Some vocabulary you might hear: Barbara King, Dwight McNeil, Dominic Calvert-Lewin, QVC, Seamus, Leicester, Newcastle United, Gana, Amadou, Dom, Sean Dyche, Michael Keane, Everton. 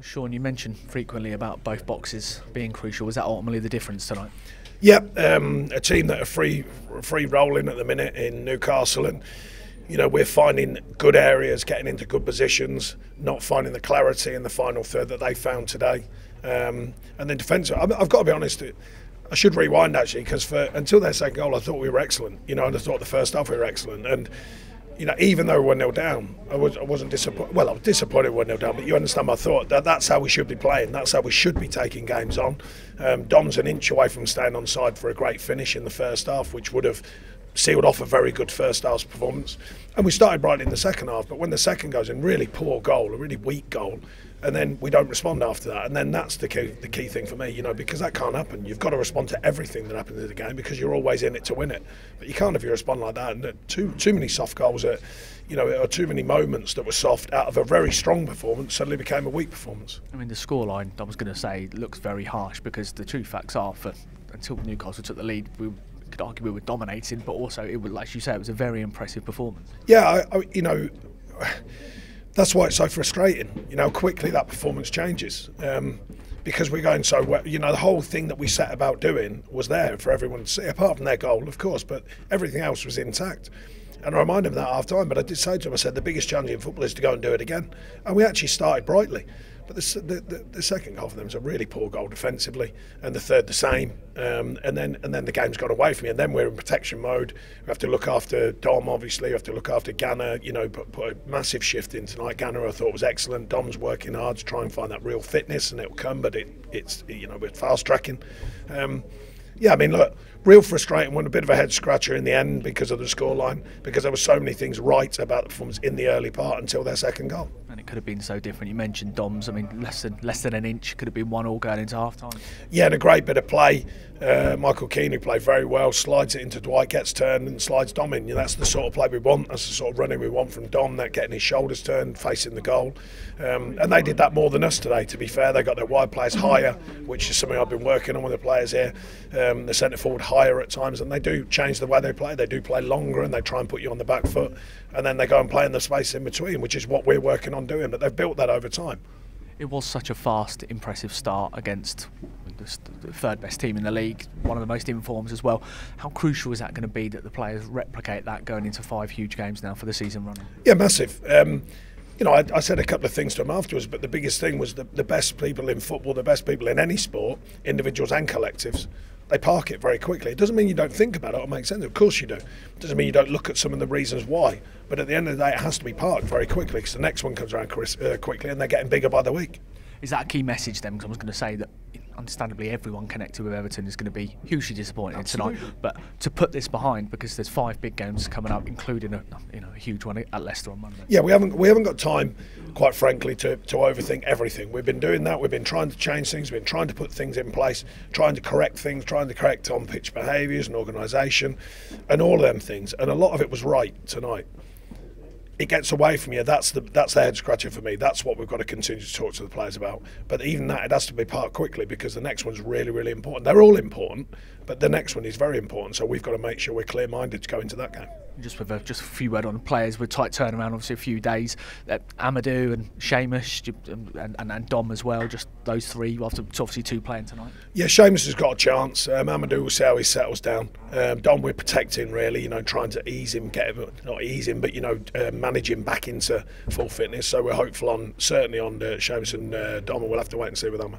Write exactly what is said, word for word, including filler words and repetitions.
Sean, you mentioned frequently about both boxes being crucial. Was that ultimately the difference tonight? Yeah, um, a team that are free, free rolling at the minute in Newcastle, and you know, we're finding good areas, getting into good positions, not finding the clarity in the final third that they found today. Um, and then defensively, I've got to be honest, I should rewind actually, because for until their second goal, I thought we were excellent. You know, and I thought the first half we were excellent. And you know, even though we were one nil down, I, was, I wasn't disappointed. Well, I was disappointed we were one nil down, but you understand my thought. That, that's how we should be playing. That's how we should be taking games on. Um, Dom's an inch away from staying on side for a great finish in the first half, which would have sealed off a very good first half performance. And we started right in the second half, but when the second goes in, really poor goal, a really weak goal, and then we don't respond after that. And then that's the key, the key thing for me, you know, because that can't happen. You've got to respond to everything that happens in the game, because you're always in it to win it. But you can't if you respond like that. And too too many soft goals, are, you know, or too many moments that were soft out of a very strong performance suddenly became a weak performance. I mean, the scoreline, I was going to say, looks very harsh, because the true facts are, for until Newcastle took the lead, we could argue we were dominating, but also, it was, like you say, it was a very impressive performance. Yeah, I, I, you know. That's why it's so frustrating, you know, how quickly that performance changes, um, because we're going so well. You know, the whole thing that we set about doing was there for everyone to see, apart from their goal, of course, but everything else was intact. And I reminded them that half time, but I did say to them, I said, the biggest challenge in football is to go and do it again. And we actually started brightly. But the, the, the second goal for them was a really poor goal defensively, and the third the same, um, and then and then the game's gone away from me, and then we're in protection mode. We have to look after Dom, obviously. We have to look after Gana. You know, put, put a massive shift in tonight. Gana, I thought, was excellent. Dom's working hard to try and find that real fitness, and it'll come. But it, it's you know, we're fast tracking. Um, yeah, I mean, look, real frustrating one, a bit of a head scratcher in the end because of the scoreline, because there were so many things right about the performance in the early part until their second goal. And it could have been so different. You mentioned Dom's, I mean, less than less than an inch, could have been one all going into half time. Yeah, and a great bit of play. Uh, Michael Keane, who played very well, slides it into Dwight, gets turned and slides Dom in. You know, that's the sort of play we want. That's the sort of running we want from Dom, that getting his shoulders turned, facing the goal. Um, and they did that more than us today, to be fair. They got their wide players higher, which is something I've been working on with the players here. Um, the centre forward higher at times, and they do change the way they play. They do play longer, and they try and put you on the back foot, and then they go and play in the space in between, which is what we're working on doing, but they've built that over time. It was such a fast, impressive start against the third best team in the league, one of the most informed as well. How crucial is that going to be that the players replicate that going into five huge games now for the season running? Yeah, massive. Um, You know, I, I said a couple of things to him afterwards, but the biggest thing was the, the best people in football, the best people in any sport, individuals and collectives, they park it very quickly. It doesn't mean you don't think about it or make sense. Of course you do. It doesn't mean you don't look at some of the reasons why. But at the end of the day, it has to be parked very quickly, because the next one comes around quickly and they're getting bigger by the week. Is that a key message then? Because I was going to say that, understandably, everyone connected with Everton is going to be hugely disappointed Absolutely. tonight. But to put this behind, because there's five big games coming up, including a you know a huge one at Leicester on Monday. Yeah, we haven't we haven't got time, quite frankly, to to overthink everything. We've been doing that. We've been trying to change things. We've been trying to put things in place, trying to correct things, trying to correct on-pitch behaviours and organisation, and all of them things. And a lot of it was right tonight. It gets away from you. That's the that's the head scratcher for me. That's what we've got to continue to talk to the players about. But even that, it has to be parked quickly, because the next one's really, really important. They're all important, but the next one is very important. So we've got to make sure we're clear-minded to go into that game. Just with a, just a few words on the players, with tight turnaround, obviously a few days. Uh, Amadou and Seamus and, and, and Dom as well. Just those three. After obviously two playing tonight. Yeah, Seamus has got a chance. Um, Amadou will see how he settles down. Um, Dom, we're protecting really. You know, trying to ease him, get him not ease him, but you know. Um, manage him back into full fitness, so we're hopeful on certainly on uh, Seamus and uh, Dom. We'll have to wait and see with Amadou.